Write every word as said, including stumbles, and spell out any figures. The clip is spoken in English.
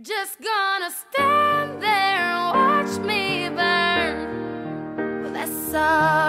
Just gonna stand there and watch me burn. Well, that's all.